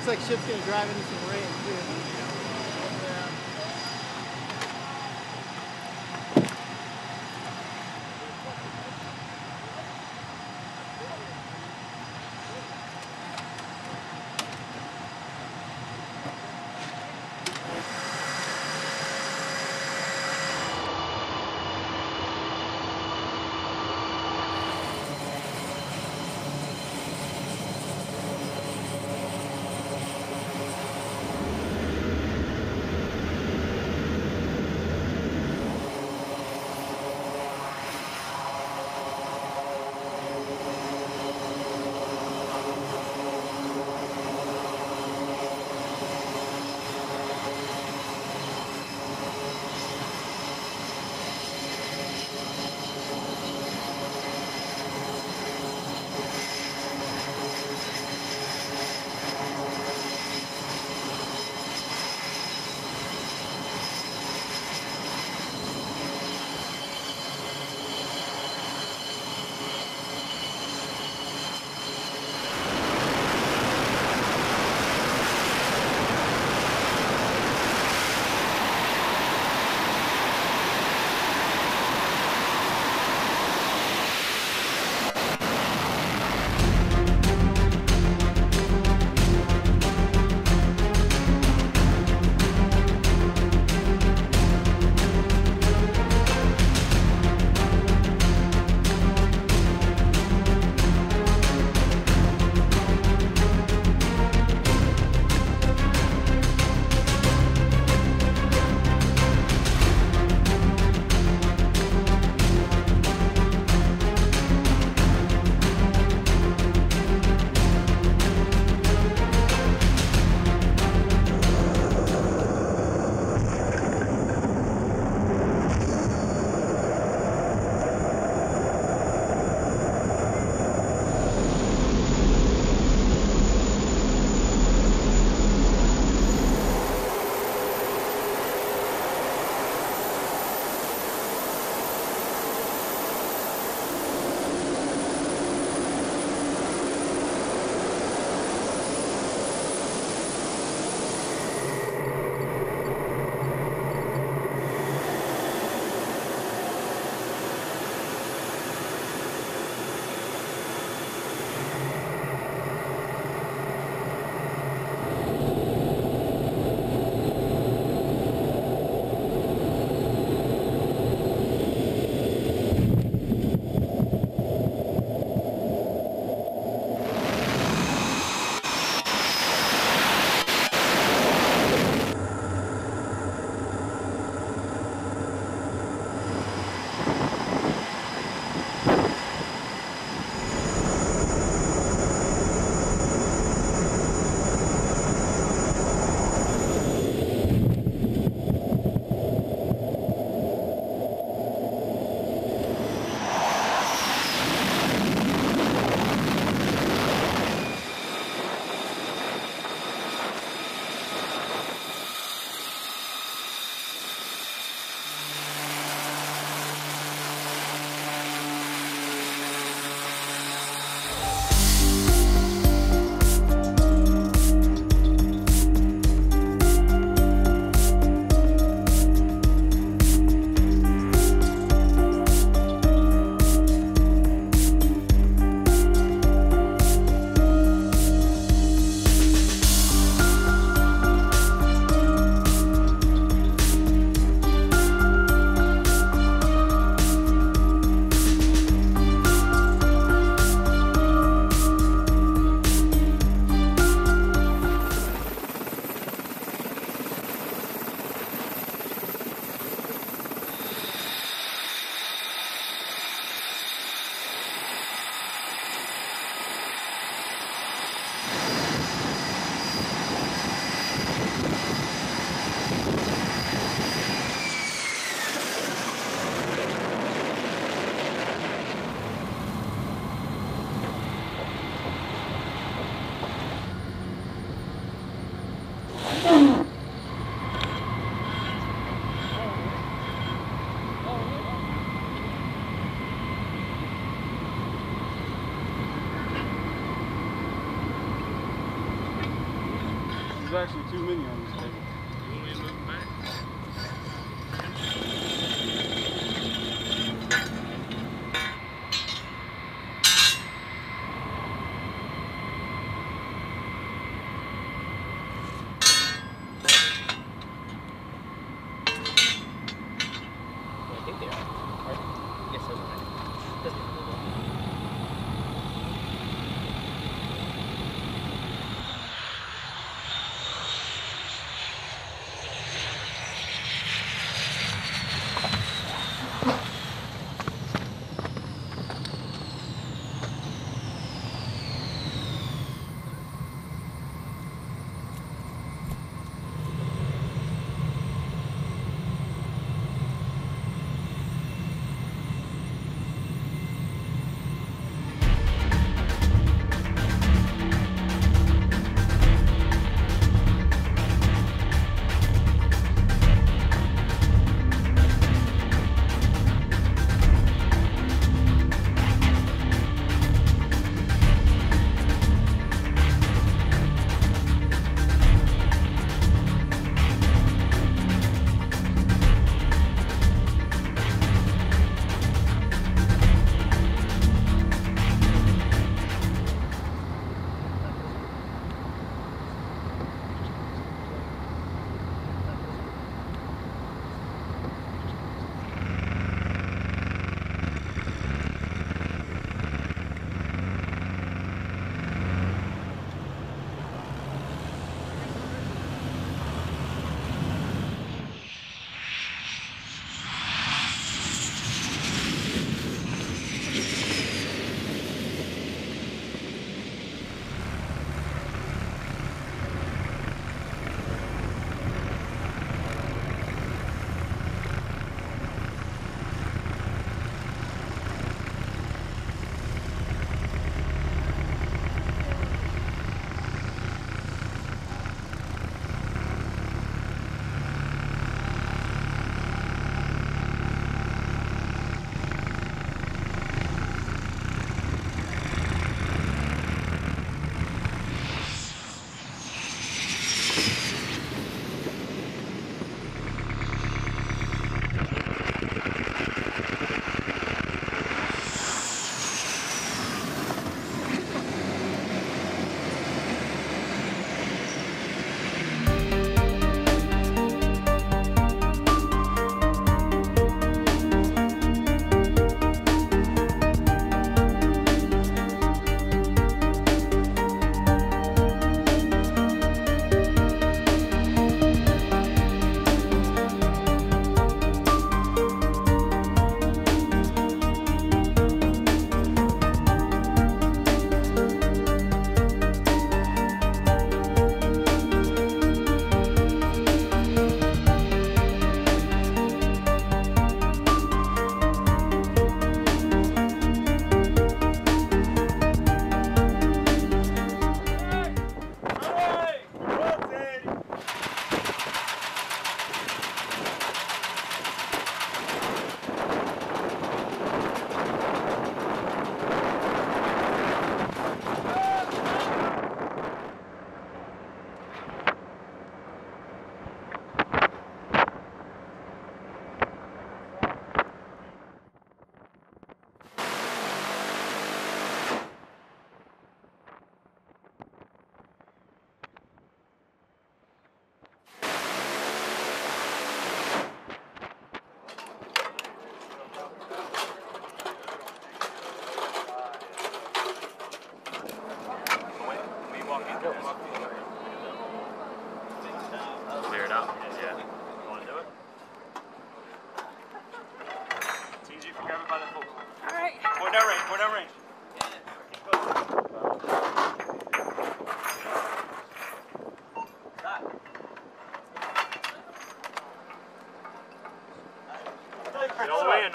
Looks like ship's gonna drive into some rain too. There's actually too many on this table. You want me to move them back? I think they are. I guess those are right.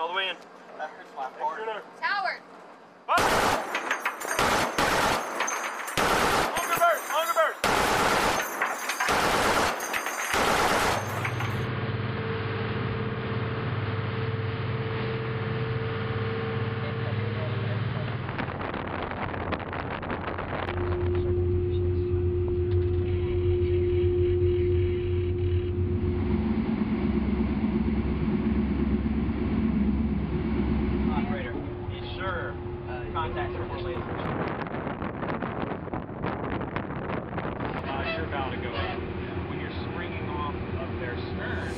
Doesn't matter. Tower! Longer bird! for laser. You're about to go up when you're springing off of their stern.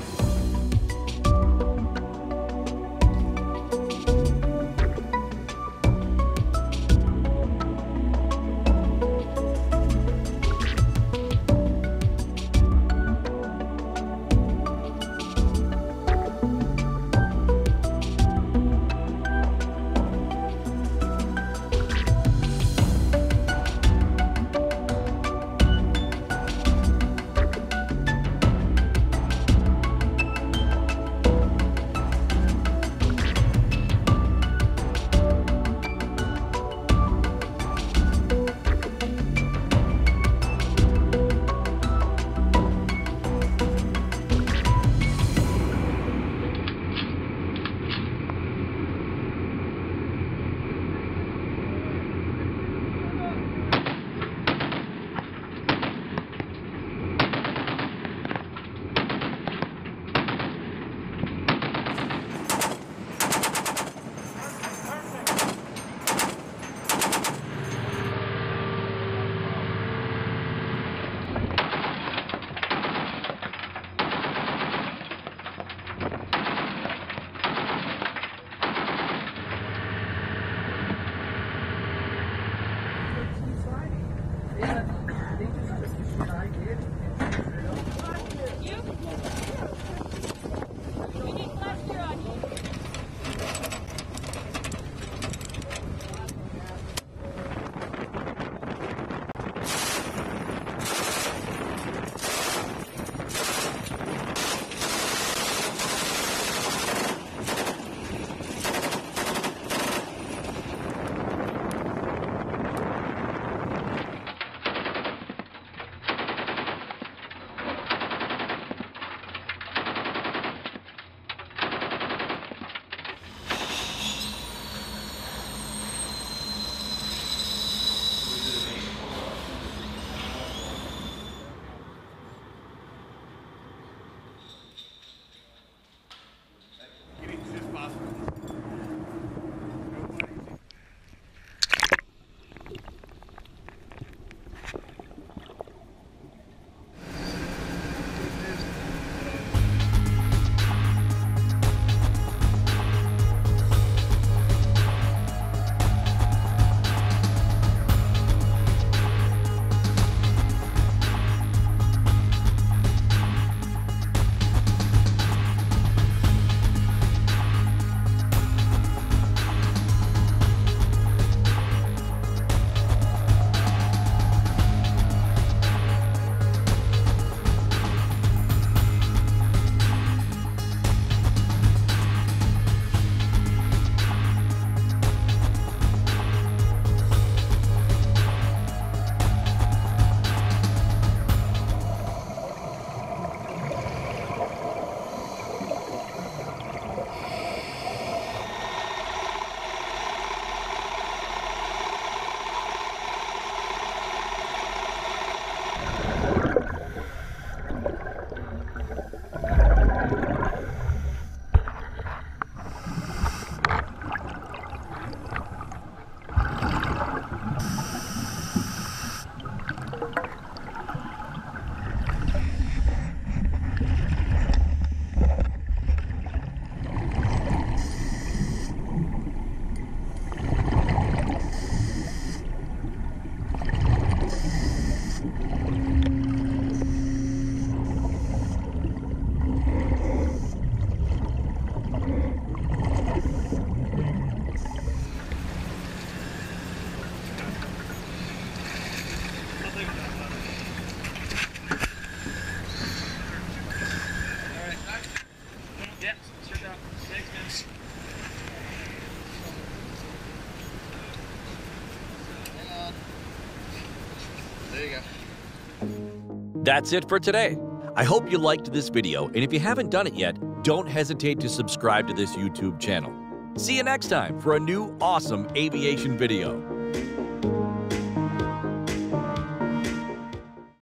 That's it for today. I hope you liked this video, and if you haven't done it yet, don't hesitate to subscribe to this YouTube channel. See you next time for a new awesome aviation video.